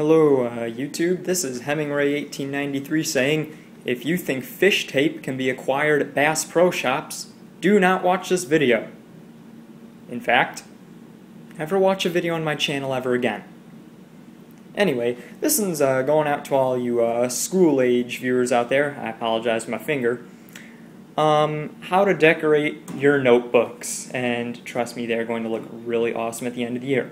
Hello YouTube, this is Hemingway1893 saying, if you think fish tape can be acquired at Bass Pro Shops, do not watch this video. In fact, never watch a video on my channel ever again. Anyway, this one's going out to all you school-age viewers out there. I apologize for my finger. How to decorate your notebooks, and trust me, they're going to look really awesome at the end of the year.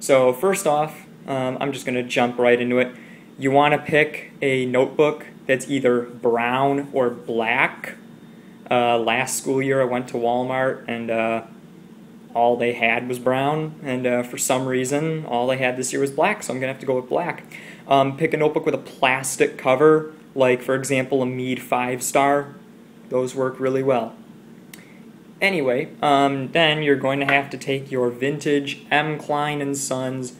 So first off, I'm just going to jump right into it. You want to pick a notebook that's either brown or black. Last school year I went to Walmart and all they had was brown, and for some reason all they had this year was black, so I'm going to have to go with black. Pick a notebook with a plastic cover, like for example a Mead 5 Star. Those work really well. Anyway, then you're going to have to take your vintage M. Klein and Sons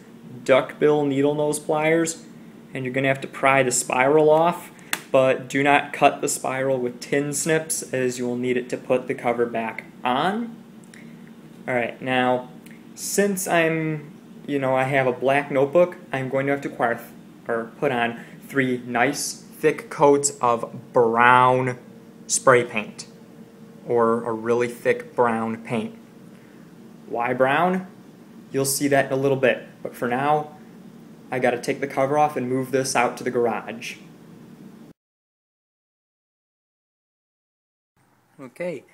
duckbill needle nose pliers, and you're going to have to pry the spiral off, but do not cut the spiral with tin snips, as you will need it to put the cover back on. Alright, now since I have a black notebook, I'm going to have to acquire put on three nice thick coats of brown spray paint, or a really thick brown paint. Why brown? You'll see that in a little bit, but for now, I gotta take the cover off and move this out to the garage. Okay,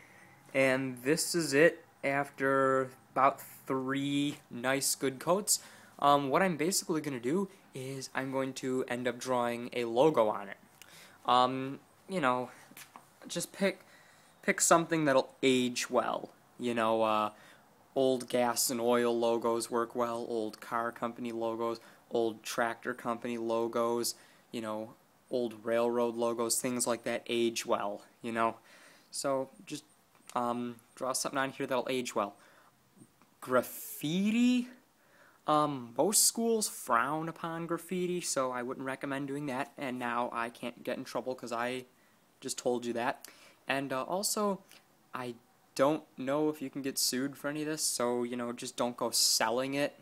and this is it after about three nice good coats. What I'm basically gonna do is I'm going to end up drawing a logo on it. You know, just pick something that'll age well, you know. Old gas and oil logos work well, old car company logos, old tractor company logos, you know, old railroad logos, things like that age well, you know. So just draw something on here that'll age well. Graffiti? Most schools frown upon graffiti, so I wouldn't recommend doing that, and now I can't get in trouble because I just told you that. And also, I don't know if you can get sued for any of this, so, you know, just don't go selling it,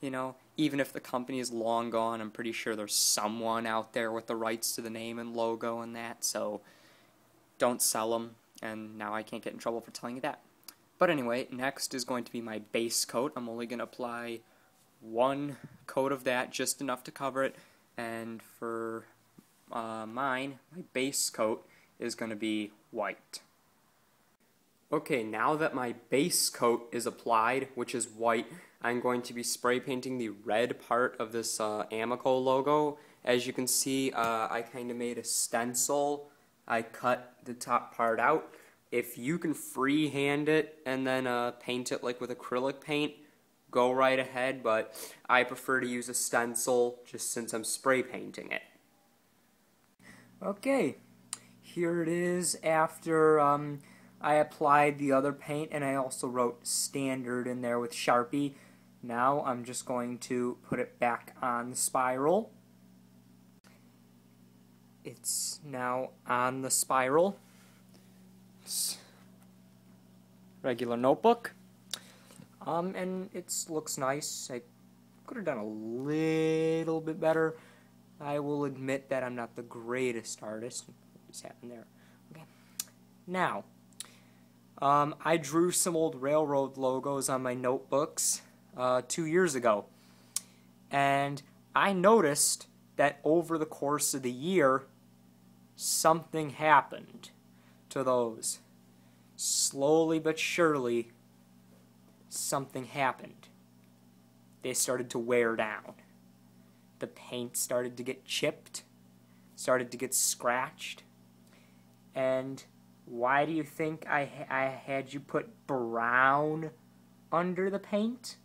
you know. Even if the company is long gone, I'm pretty sure there's someone out there with the rights to the name and logo and that, so don't sell them, and now I can't get in trouble for telling you that. But anyway, next is going to be my base coat. I'm only going to apply one coat of that, just enough to cover it, and for mine, my base coat is going to be white. Okay, now that my base coat is applied, which is white, I'm going to be spray painting the red part of this Amoco logo. As you can see, I kind of made a stencil. I cut the top part out. If you can freehand it and then paint it like with acrylic paint, go right ahead, but I prefer to use a stencil just since I'm spray painting it. Okay, here it is after I applied the other paint, and I also wrote standard in there with Sharpie. Now I'm just going to put it back on the spiral. It's now on the spiral. It's regular notebook. And it looks nice. I could have done a little bit better. I will admit that I'm not the greatest artist. What just happened there? Okay. Now, I drew some old railroad logos on my notebooks 2 years ago, and I noticed that over the course of the year something happened to those. Slowly but surely something happened. They started to wear down. The paint started to get chipped, started to get scratched, and why do you think I had you put brown under the paint?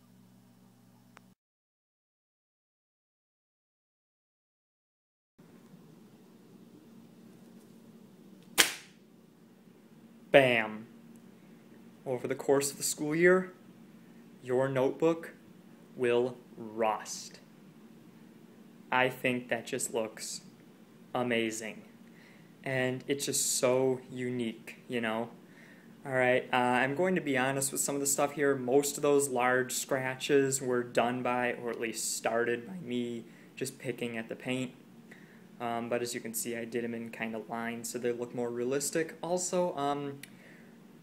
Bam! Over the course of the school year, your notebook will rust. I think that just looks amazing. And it's just so unique, you know. Alright, I'm going to be honest with some of the stuff here. Most of those large scratches were done by, or at least started by me, just picking at the paint. But as you can see, I did them in kind of lines so they look more realistic. Also,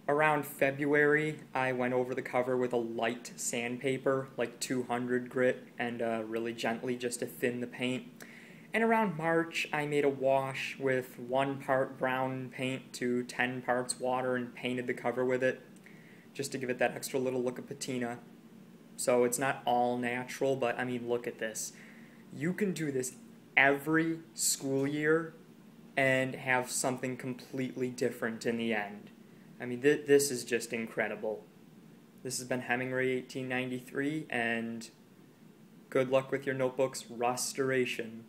around February, I went over the cover with a light sandpaper, like 200 grit, and really gently just to thin the paint. And around March, I made a wash with 1 part brown paint to 10 parts water and painted the cover with it, just to give it that extra little look of patina. So it's not all natural, but I mean, look at this. You can do this every school year and have something completely different in the end. I mean, this is just incredible. This has been Hemingway 1893, and good luck with your notebook's restoration.